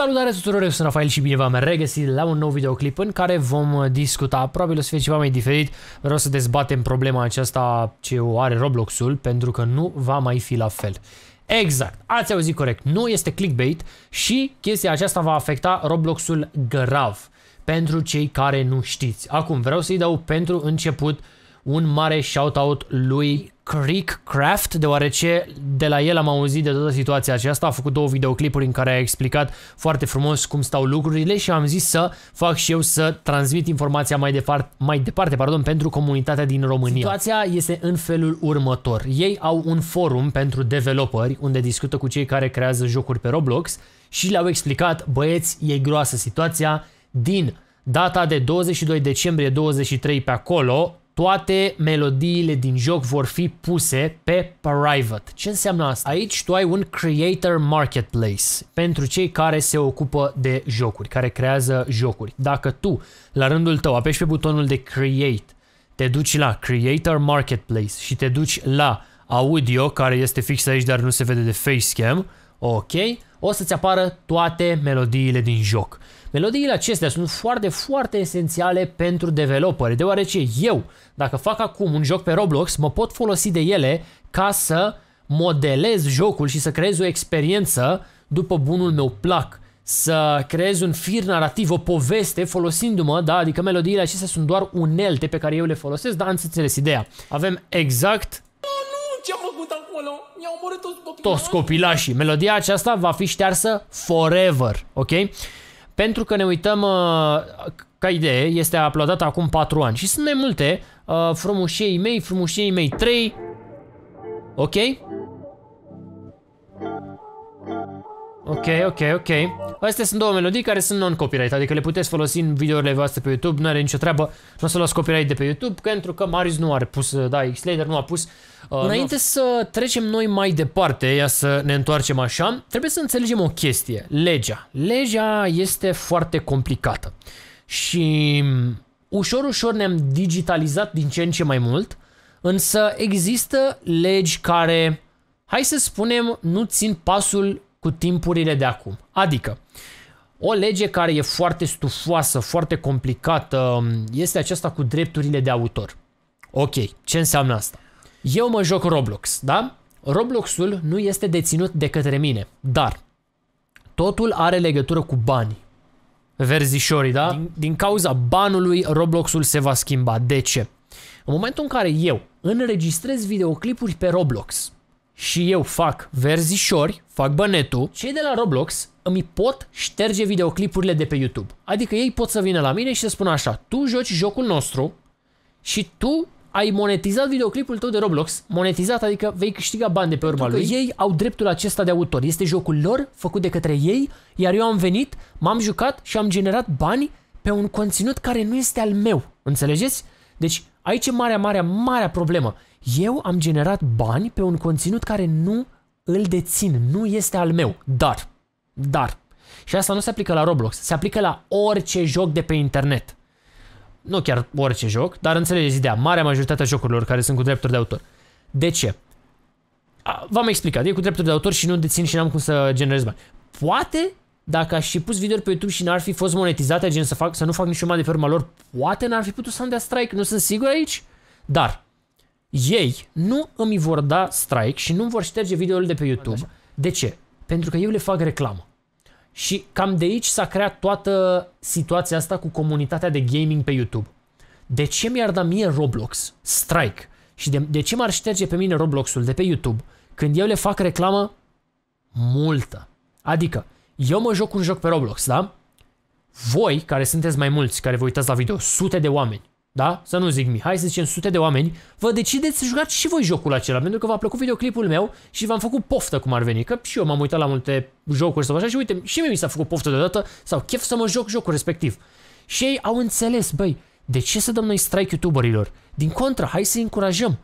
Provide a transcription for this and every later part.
Salutare tuturor, eu sunt Rafael și bine v-am regăsit la un nou videoclip în care vom discuta, probabil o să fie ceva mai diferit, vreau să dezbatem problema aceasta ce o are Roblox-ul, pentru că nu va mai fi la fel. Exact, ați auzit corect, nu este clickbait și chestia aceasta va afecta Roblox-ul grav, pentru cei care nu știți. Acum, vreau să-i dau pentru început un mare shout-out lui Creekcraft, deoarece de la el am auzit de toată situația aceasta, a făcut două videoclipuri în care a explicat foarte frumos cum stau lucrurile și am zis să fac și eu să transmit informația mai departe, pentru comunitatea din România. Situația este în felul următor. Ei au un forum pentru developeri unde discută cu cei care creează jocuri pe Roblox și le-au explicat: băieți, e groasă situația, din data de 22 decembrie 23 pe acolo, toate melodiile din joc vor fi puse pe private. Ce înseamnă asta? Aici tu ai un Creator Marketplace pentru cei care se ocupă de jocuri, care creează jocuri. Dacă tu, la rândul tău, apeși pe butonul de Create, te duci la Creator Marketplace și te duci la Audio, care este fix aici, dar nu se vede de Facecam, ok, o să-ți apară toate melodiile din joc. Melodiile acestea sunt foarte esențiale pentru developeri, deoarece eu, dacă fac acum un joc pe Roblox, mă pot folosi de ele ca să modelez jocul și să creez o experiență după bunul meu plac, să creez un fir narrativ, o poveste folosindu-mă, da, adică melodiile acestea sunt doar unelte pe care eu le folosesc, dar ați înțeles ideea. Avem exact... toți copilașii. Melodia aceasta va fi ștearsă forever, ok? Pentru că ne uităm, ca idee, este uploadată acum 4 ani și sunt mai multe, frumușei mei 3, ok? Ok. Astea sunt două melodii care sunt non-copyright, adică le puteți folosi în videourile voastre pe YouTube, nu are nicio treabă, nu o să luați copyright de pe YouTube, pentru că Marius nu are pus, da, Xlader nu a pus. Înainte să trecem noi mai departe, ia să ne întoarcem așa, trebuie să înțelegem o chestie, legea. Legea este foarte complicată și ușor ne-am digitalizat din ce în ce mai mult, însă există legi care, hai să spunem, nu țin pasul cu timpurile de acum. Adică, o lege care e foarte stufoasă, foarte complicată, este aceasta cu drepturile de autor. Ok, ce înseamnă asta? Eu mă joc Roblox, da? Roblox-ul nu este deținut de către mine, dar totul are legătură cu bani. Verzișorii, da? Din cauza banului, Roblox-ul se va schimba. De ce? În momentul în care eu înregistrez videoclipuri pe Roblox și eu fac verzișori, fac bănetul, cei de la Roblox îmi pot șterge videoclipurile de pe YouTube. Adică ei pot să vină la mine și să spună așa: tu joci jocul nostru și tu ai monetizat videoclipul tău de Roblox, monetizat adică vei câștiga bani de pe urma lui. Ei au dreptul acesta de autor, este jocul lor, făcut de către ei, iar eu am venit, m-am jucat și am generat bani pe un conținut care nu este al meu. Înțelegeți? Deci aici e marea problemă. Eu am generat bani pe un conținut care nu îl dețin, nu este al meu. Dar, și asta nu se aplică la Roblox, se aplică la orice joc de pe internet. Nu chiar orice joc, dar înțelegeți ideea, marea majoritate a jocurilor care sunt cu drepturi de autor. De ce? V-am explicat, e cu drepturi de autor și nu dețin și n-am cum să generez bani. Poate, dacă aș fi pus video pe YouTube și n-ar fi fost monetizate, gen să nu fac niciun de pe urma lor, poate n-ar fi putut să îmi dea strike, nu sunt sigur aici, dar ei nu îmi vor da strike și nu vor șterge videoul de pe YouTube. De ce? Pentru că eu le fac reclamă. Și cam de aici s-a creat toată situația asta cu comunitatea de gaming pe YouTube. De ce mi-ar da mie Roblox strike? Și de ce m-ar șterge pe mine Roblox-ul de pe YouTube când eu le fac reclamă multă? Adică, eu mă joc un joc pe Roblox, da? Voi, care sunteți mai mulți, care vă uitați la video, sute de oameni, da? Să nu zic mii, hai să zicem sute de oameni, vă decideți să jucați și voi jocul acela, pentru că v-a plăcut videoclipul meu și v-am făcut poftă, cum ar veni, că și eu m-am uitat la multe jocuri sau așa și uite, și mie mi s-a făcut poftă deodată sau chef să mă joc jocul respectiv. Și ei au înțeles, băi, de ce să dăm noi strike youtuberilor? Din contră, hai să-i încurajăm.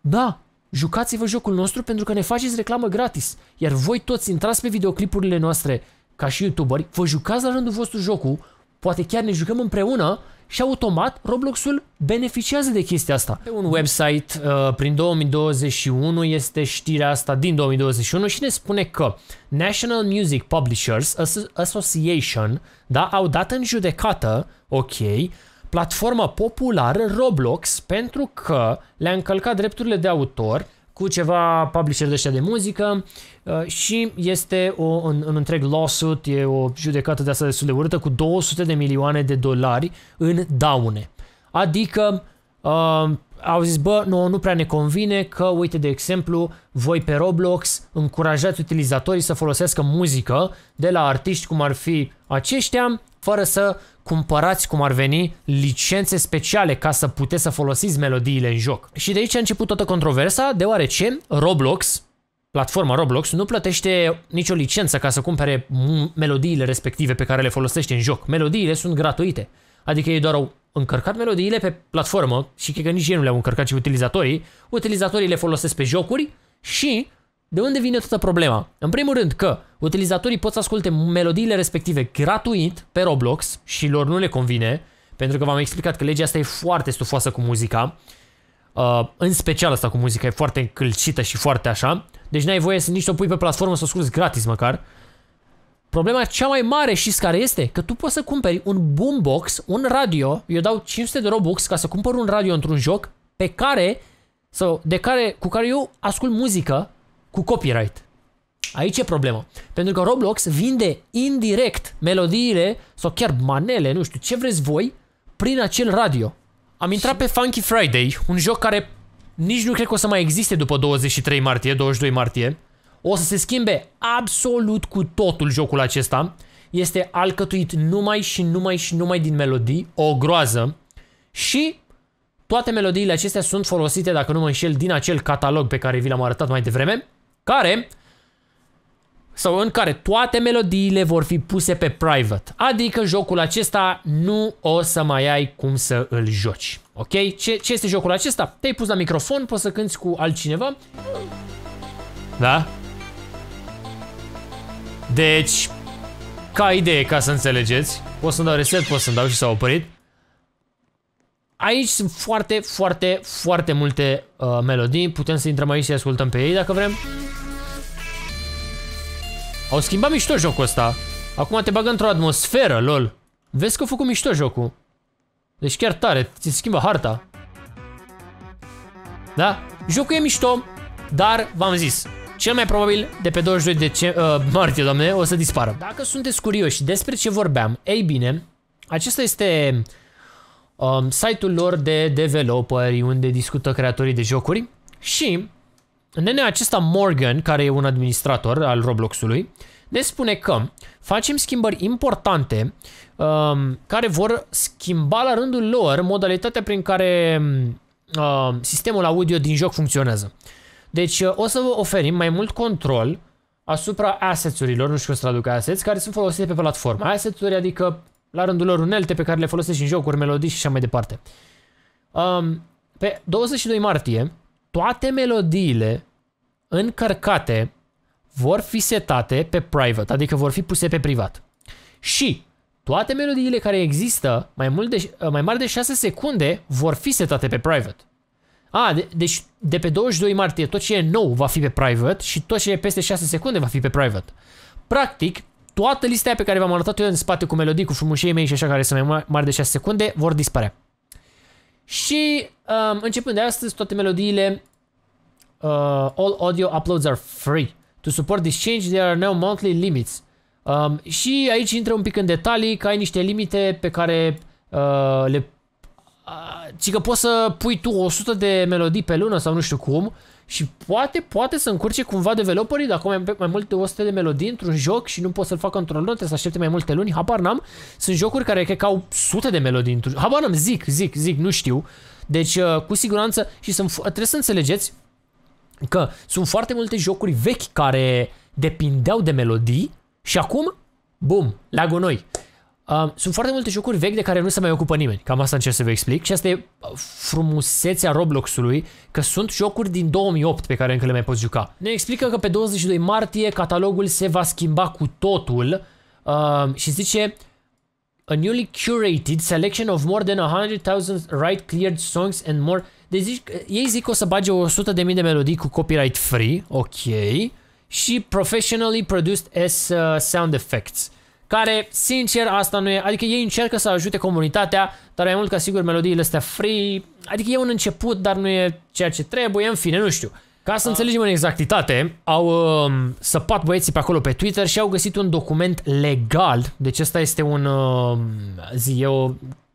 Da, jucați-vă jocul nostru pentru că ne faceți reclamă gratis, iar voi toți intrați pe videoclipurile noastre ca și youtuberi, vă jucați la rândul vostru jocul, poate chiar ne jucăm împreună și automat Roblox-ul beneficiază de chestia asta. Pe un website prin 2021 este știrea asta din 2021 și ne spune că National Music Publishers Association, da, au dat în judecată, ok, platforma populară Roblox pentru că le-a încălcat drepturile de autor cu ceva publisheri de ăștia de muzică și este un întreg lawsuit, e o judecată de asta destul de urâtă, cu 200 de milioane de dolari în daune. Adică au zis, bă, nouă nu prea ne convine că, uite, de exemplu, voi pe Roblox încurajați utilizatorii să folosească muzică de la artiști cum ar fi aceștia, fără să cumpărați, cum ar veni, licențe speciale ca să puteți să folosiți melodiile în joc. Și de aici a început toată controversa, deoarece Roblox, platforma Roblox, nu plătește nicio licență ca să cumpere melodiile respective pe care le folosește în joc. Melodiile sunt gratuite, adică ei doar au încărcat melodiile pe platformă și cred că nici ei nu le-au încărcat, ci utilizatorii. Utilizatorii le folosesc pe jocuri și... De unde vine toată problema? În primul rând că utilizatorii pot să asculte melodiile respective gratuit pe Roblox și lor nu le convine, pentru că v-am explicat că legea asta e foarte stufoasă cu muzica, în special asta cu muzica e foarte încălcită și foarte așa, deci n-ai voie să nici o pui pe platformă să o asculti gratis măcar. Problema cea mai mare, știți care este? Că tu poți să cumperi un boombox, un radio, eu dau 500 de Robux ca să cumpăr un radio într-un joc pe care, sau cu care eu ascult muzică cu copyright. Aici e problema. Pentru că Roblox vinde indirect melodiile sau chiar manele, nu știu ce vreți voi, prin acel radio. Am intrat pe Funky Friday, un joc care nici nu cred că o să mai existe după 23 martie, 22 martie. O să se schimbe absolut cu totul jocul acesta. Este alcătuit numai și numai și numai din melodii, o groază. Și toate melodiile acestea sunt folosite, dacă nu mă înșel, din acel catalog pe care vi l-am arătat mai devreme, în care toate melodiile vor fi puse pe private. Adică jocul acesta nu o să mai ai cum să îl joci. Ok? Ce este jocul acesta? Te-ai pus la microfon, poți să cânti cu altcineva. Da? Deci, ca idee, ca să înțelegeți, pot să-mi dau reset, pot să-mi dau și s-a oprit. Aici sunt foarte, foarte, foarte multe melodii. Putem să intrăm aici și ascultăm pe ei dacă vrem. Au schimbat mișto jocul ăsta. Acum te bagă într-o atmosferă, lol. Vezi că a făcut mișto jocul. Deci chiar tare, ți schimbă harta. Da? Jocul e mișto, dar v-am zis, cel mai probabil de pe 22 martie, doamne, o să dispară. Dacă sunteți curioși despre ce vorbeam, ei bine, acesta este... site-ul lor de developeri unde discută creatorii de jocuri și nenea acesta Morgan, care e un administrator al Roblox-ului, ne spune că facem schimbări importante care vor schimba la rândul lor modalitatea prin care sistemul audio din joc funcționează. Deci o să vă oferim mai mult control asupra asset-urilor, nu știu cum se traduc assets, care sunt folosite pe platformă. Asset-uri adică la rândul lor unelte pe care le folosești în jocuri, melodii și așa mai departe. Pe 22 martie, toate melodiile încărcate vor fi setate pe private, adică vor fi puse pe privat. Și toate melodiile care există mai mari de 6 secunde vor fi setate pe private. Deci de pe 22 martie tot ce e nou va fi pe private și tot ce e peste 6 secunde va fi pe private. Practic, toată lista pe care v-am arătat eu în spate cu melodii, cu frumușei mei și așa, care sunt mai mari de 6 secunde, vor dispărea. Și începând de astăzi, toate melodiile all audio uploads are free. To support this change, there are no monthly limits. Și aici intră un pic în detalii, că ai niște limite pe care ci că poți să pui tu 100 de melodii pe lună sau nu știu cum și poate să încurce cumva developerii dacă ai mai mult de 100 de melodii într-un joc și nu poți să-l facă într-o lună, trebuie să aștepte mai multe luni, habar n-am. Sunt jocuri care cred că au sute de melodii într-un joc, habar n-am, zic, nu știu. Deci cu siguranță și trebuie să înțelegeți că sunt foarte multe jocuri vechi care depindeau de melodii și acum, bum, la gunoi. Sunt foarte multe jocuri vechi de care nu se mai ocupă nimeni. Cam asta încerc să vă explic. Și asta e frumusețea Roblox-ului, că sunt jocuri din 2008 pe care încă le mai poți juca. Ne explică că pe 22 martie catalogul se va schimba cu totul și zice a newly curated selection of more than 100,000 right-cleared songs and more. Deci ei zic că o să bage 100.000 de melodii cu copyright free, ok, și professionally produced as sound effects. Care, sincer, asta nu e, adică ei încearcă să ajute comunitatea, dar mai mult ca sigur melodiile astea free, adică e un început, dar nu e ceea ce trebuie, în fine, nu știu. Ca să înțelegem în exactitate, au săpat băieții pe acolo pe Twitter și au găsit un document legal, deci ăsta este un,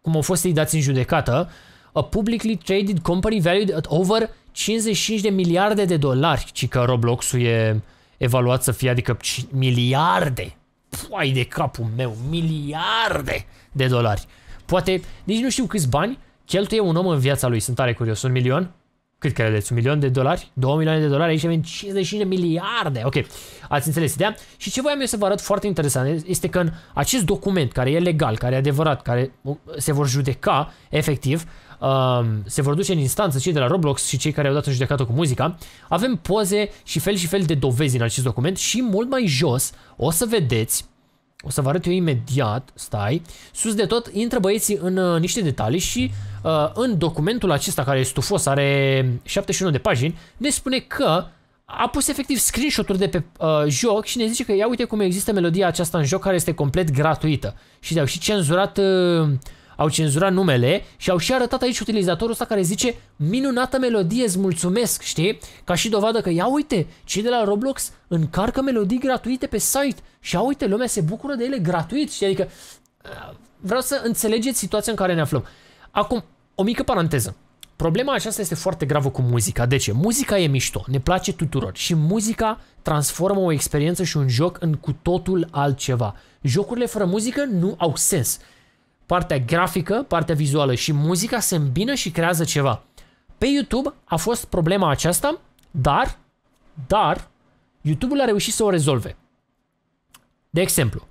cum au fost ei dați în judecată, a publicly traded company valued at over 55 de miliarde de dolari, ci că Roblox-ul e evaluat să fie, adică miliarde. Păi de capul meu, miliarde de dolari. Poate, nici nu știu câți bani cheltuie un om în viața lui, sunt tare curios, 1 milion? Cât credeți, 1 milion de dolari? 2 milioane de dolari, aici avem 55 de miliarde, ok, ați înțeles ideea? Și ce voiam eu să vă arăt foarte interesant este că în acest document, care e legal, care e adevărat, care se vor judeca, efectiv, se vor duce în instanță cei de la Roblox și cei care au dat în judecată cu muzica, avem poze și fel de dovezi în acest document și mult mai jos o să vedeți, o să vă arăt eu imediat, stai, sus de tot intră băieții în niște detalii și în documentul acesta care e stufos, are 71 de pagini, ne spune că a pus efectiv screenshot-uri de pe joc și ne zice că ia uite cum există melodia aceasta în joc care este complet gratuită și au și cenzurat... Au cenzurat numele și au și arătat aici utilizatorul ăsta care zice minunată melodie, îți mulțumesc, știi? Ca și dovadă că ia uite, cei de la Roblox încarcă melodii gratuite pe site și ia uite, lumea se bucură de ele gratuit, știi? Adică vreau să înțelegeți situația în care ne aflăm. Acum, o mică paranteză. Problema aceasta este foarte gravă cu muzica. De ce? Muzica e mișto, ne place tuturor și muzica transformă o experiență și un joc în cu totul altceva. Jocurile fără muzică nu au sens. Partea grafică, partea vizuală și muzica se îmbină și creează ceva. Pe YouTube a fost problema aceasta, dar YouTube-ul a reușit să o rezolve. De exemplu,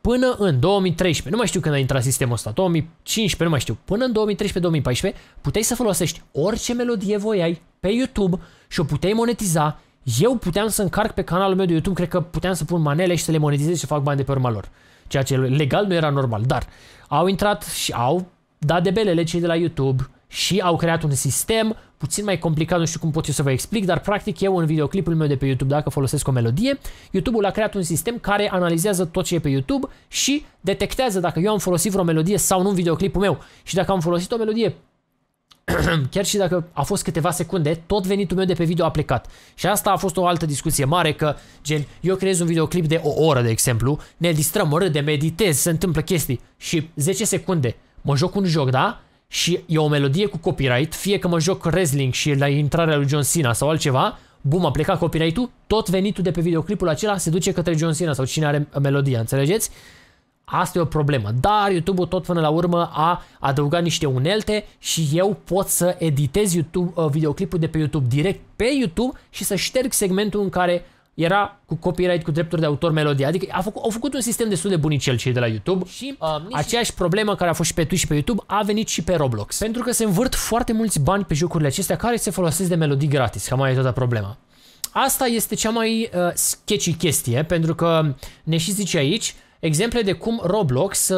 până în 2013, nu mai știu când a intrat sistemul ăsta, 2015, nu mai știu, până în 2013-2014 puteai să folosești orice melodie voiai pe YouTube și o puteai monetiza. Eu puteam să încarc pe canalul meu de YouTube, cred că puteam să pun manele și să le monetizez și să fac bani de pe urma lor. Ceea ce legal nu era normal, dar au intrat și au dat de belele cei de la YouTube și au creat un sistem puțin mai complicat, nu știu cum pot eu să vă explic, dar practic eu în videoclipul meu de pe YouTube, dacă folosesc o melodie, YouTube-ul a creat un sistem care analizează tot ce e pe YouTube și detectează dacă eu am folosit vreo melodie sau nu în videoclipul meu și dacă am folosit o melodie, chiar și dacă a fost câteva secunde, tot venitul meu de pe video a plecat. Și asta a fost o altă discuție mare, că gen, eu creez un videoclip de o oră, de exemplu, ne distrăm, râdem, meditez, se întâmplă chestii și 10 secunde mă joc un joc, da? Și e o melodie cu copyright, fie că mă joc wrestling și la intrarea lui John Cena sau altceva, bum, a plecat copyright-ul, tot venitul de pe videoclipul acela se duce către John Cena sau cine are melodia, înțelegeți? Asta e o problemă, dar YouTube-ul tot până la urmă a adăugat niște unelte și eu pot să editez videoclipul de pe YouTube direct pe YouTube și să șterg segmentul în care era cu copyright, cu drepturi de autor melodia. Adică au făcut un sistem destul de bunicel cei de la YouTube și aceeași problemă care a fost și pe Twitch și pe YouTube a venit și pe Roblox. Pentru că se învârt foarte mulți bani pe jocurile acestea care se folosesc de melodii gratis, cam mai e toată problema. Asta este cea mai sketchy chestie, pentru că ne și zice aici exemple de cum Roblox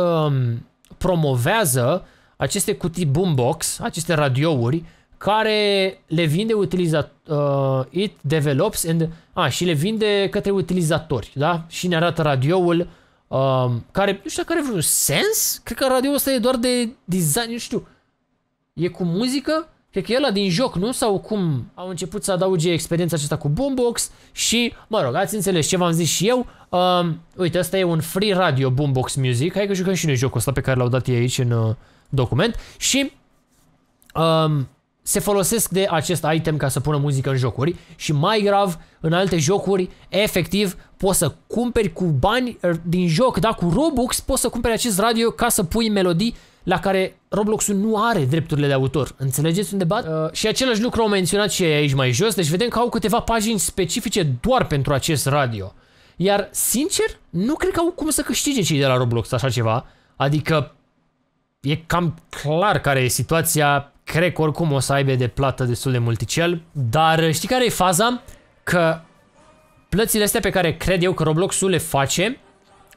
promovează aceste cutii boombox, aceste radiouri, care le vinde și le vinde către utilizatori, da? Și ne arată radioul care, nu știu dacă are vreun sens, cred că radioul ăsta e doar de design, nu știu, e cu muzică? Cred că e ăla din joc, nu? Sau cum au început să adauge experiența aceasta cu boombox și, mă rog, ați înțeles ce v-am zis și eu. Uite, asta e un free radio boombox music. Hai că jucăm și noi jocul ăsta pe care l-au dat ei aici în document. Și se folosesc de acest item ca să pună muzică în jocuri. Și mai grav, în alte jocuri, efectiv, poți să cumperi cu bani din joc, da? Cu Robux poți să cumperi acest radio ca să pui melodii la care Roblox-ul nu are drepturile de autor. Înțelegeți unde bat? Și același lucru au menționat și aici mai jos, deci vedem că au câteva pagini specifice doar pentru acest radio. Iar, sincer, nu cred că au cum să câștige cei de la Roblox așa ceva. Adică, e cam clar care e situația, cred că oricum o să aibă de plată destul de multicel, dar știi care e faza? Că plățile astea pe care cred eu că Roblox-ul le face,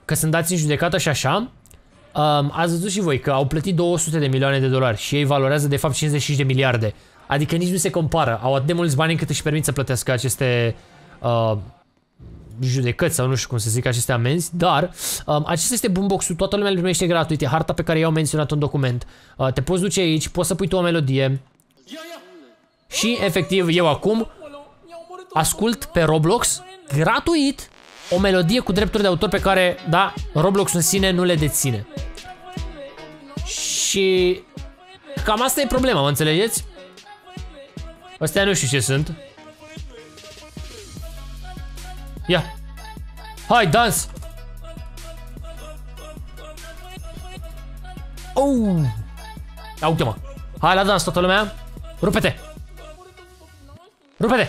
că sunt dați în judecată și așa, Ați văzut și voi că au plătit 200 de milioane de dolari și ei valorează de fapt 55 de miliarde. Adică nici nu se compară. Au atât de mulți bani încât își permit să plătească aceste judecăți sau nu știu cum să zic, aceste amenzi, dar acesta este boombox-ul, toată lumea îl primește gratuit, e harta pe care i-au menționat în document. Te poți duce aici, poți să pui tu o melodie și efectiv eu acum ascult pe Roblox gratuit o melodie cu drepturi de autor pe care, da, Roblox în sine nu le deține. Și cam asta e problema, mă înțelegeți? Astea nu știu ce sunt. Ia! Hai, dans! Oh! Ia uite-mă! Hai la dans, toată lumea! Rupe-te! Rupe-te!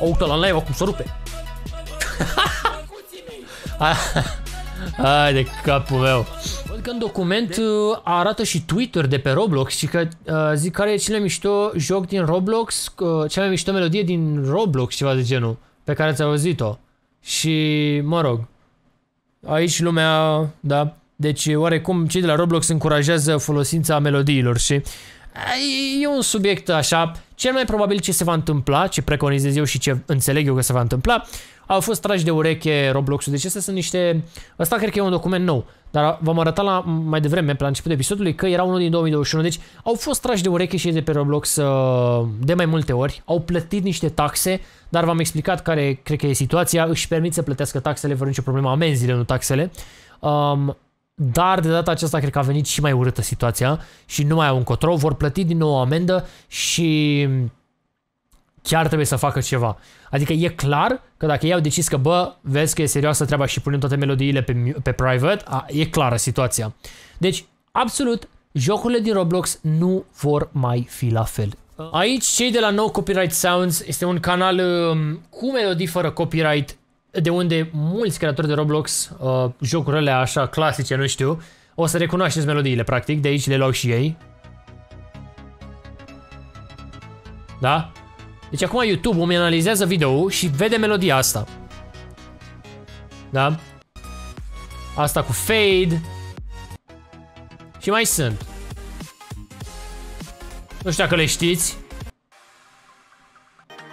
O, uite-l în live, cum se rupe! Hai de capul meu! Văd că în document arată și Twitter de pe Roblox și că zic care e cel mai mișto joc din Roblox, cea mai mișto melodie din Roblox, ceva de genul, pe care ați auzit-o. Și, mă rog, aici lumea, da, deci oarecum cei de la Roblox încurajează folosința melodiilor și e un subiect așa, cel mai probabil ce se va întâmpla, ce preconizez eu și ce înțeleg eu că se va întâmpla, au fost trași de ureche Roblox-ul, deci astea sunt niște, ăsta cred că e un document nou, dar v-am arătat la, mai devreme, la începutul episodului, că era unul din 2021, deci au fost trași de ureche și de pe Roblox de mai multe ori, au plătit niște taxe, dar v-am explicat care cred că e situația, își permit să plătească taxele fără nicio problemă, amenziile, nu taxele, dar de data aceasta cred că a venit și mai urâtă situația și nu mai au încotro, vor plăti din nou o amendă și chiar trebuie să facă ceva. Adică e clar că dacă ei au decis că bă, vezi că e serioasă treaba și punem toate melodiile pe private, e clară situația. Deci, absolut, jocurile din Roblox nu vor mai fi la fel. Aici, cei de la No Copyright Sounds este un canal cu melodii fără copyright, de unde mulți creatori de Roblox, jocurile așa clasice, nu știu, o să recunoașteți melodiile, practic, de aici le luau și ei. Da? Deci acum YouTube îmi analizează video-ul și vede melodia asta. Da? Asta cu fade. Și mai sunt. Nu știu dacă le știți.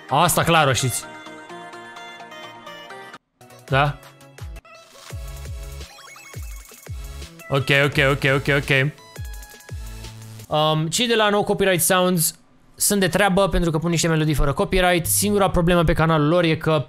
Asta clar o știți. Da? Ok. Cei de la No Copyright Sounds sunt de treabă pentru că pun niște melodii fără copyright. Singura problemă pe canalul lor e că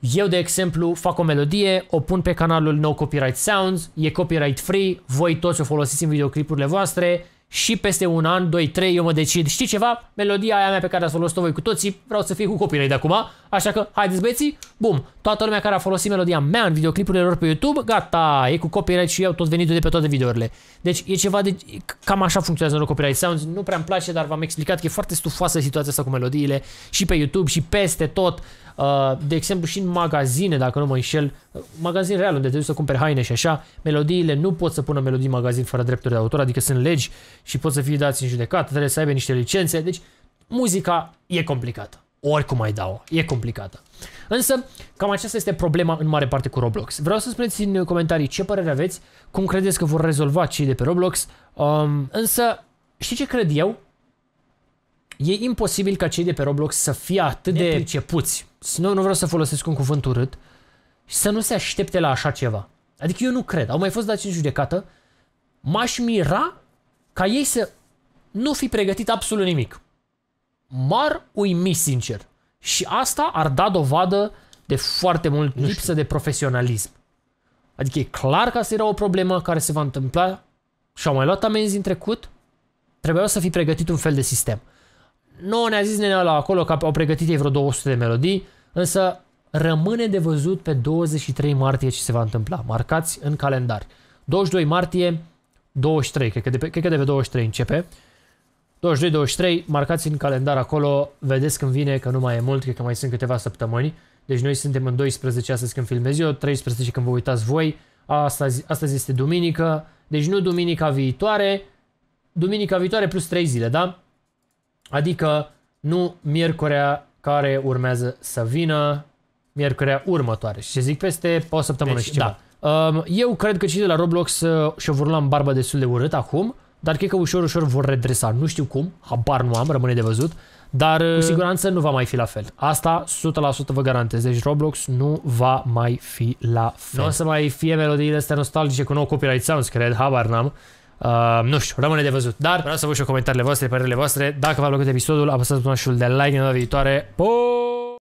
eu, de exemplu, fac o melodie, o pun pe canalul No Copyright Sounds, e copyright free, voi toți o folosiți în videoclipurile voastre și peste un an, 2-3 eu mă decid, știi ceva? Melodia aia mea pe care ați folosit-o voi cu toții, vreau să fie cu copyright de acum, așa că haideți băieții, bum, toată lumea care a folosit melodia mea în videoclipurile lor pe YouTube, gata, e cu copyright și eu tot venitul de pe toate videourile. Deci e ceva de... cam așa funcționează No Copyright Sounds, nu prea îmi place, dar v-am explicat că e foarte stufoasă situația asta cu melodiile și pe YouTube și peste tot, de exemplu și în magazine, dacă nu mă înșel, magazin real unde te duci să cumperi haine și așa, melodiile nu pot să pună melodii în magazin fără drepturi de autor, adică sunt legi și pot să fie dați în judecată, trebuie să aibă niște licențe, deci muzica e complicată. Oricum ai dau, e complicată. Însă, cam aceasta este problema în mare parte cu Roblox. Vreau să spuneți în comentarii ce părere aveți, cum credeți că vor rezolva cei de pe Roblox, însă, știi ce cred eu? E imposibil ca cei de pe Roblox să fie atât de pricepuți. Nu vreau să folosesc un cuvânt urât și să nu se aștepte la așa ceva. Adică eu nu cred. Au mai fost dați în judecată. M-aș mira ca ei să nu fi pregătit absolut nimic. M-ar uimi sincer. Și asta ar da dovadă de foarte mult lipsă de profesionalism. Adică e clar că asta era o problemă care se va întâmpla și au mai luat amenzi în trecut. Trebuia să fi pregătit un fel de sistem. Nouă ne-a zis nenea la acolo că au pregătit ei vreo 200 de melodii, însă rămâne de văzut pe 23 martie ce se va întâmpla. Marcați în calendar. 22 martie, 23, cred că de pe 23 începe. 22-23, marcați în calendar acolo, vedeți când vine, că nu mai e mult, cred că mai sunt câteva săptămâni. Deci noi suntem în 12 astăzi când filmez eu, 13 când vă uitați voi, astăzi este duminică, deci nu duminica viitoare, duminica viitoare plus 3 zile, da? Adică nu miercurea care urmează să vină, miercurea următoare. Și ce zic peste o săptămână deci, și ceva. Da. Eu cred că cei de la Roblox și-o vor lua în barbă destul de urât acum, dar cred că ușor, ușor vor redresa. Nu știu cum, habar nu am, rămâne de văzut. Dar cu siguranță nu va mai fi la fel. Asta 100% vă garantez. Deci Roblox nu va mai fi la fel. Nu o să mai fie melodiile astea nostalgice cu No Copyright Sounds, cred, habar n-am. Nu știu, rămâne de văzut. Dar vreau să văd și eu comentariile voastre, părerile voastre. Dacă v-a plăcut episodul, apăsați butonul de like. În data viitoare, po!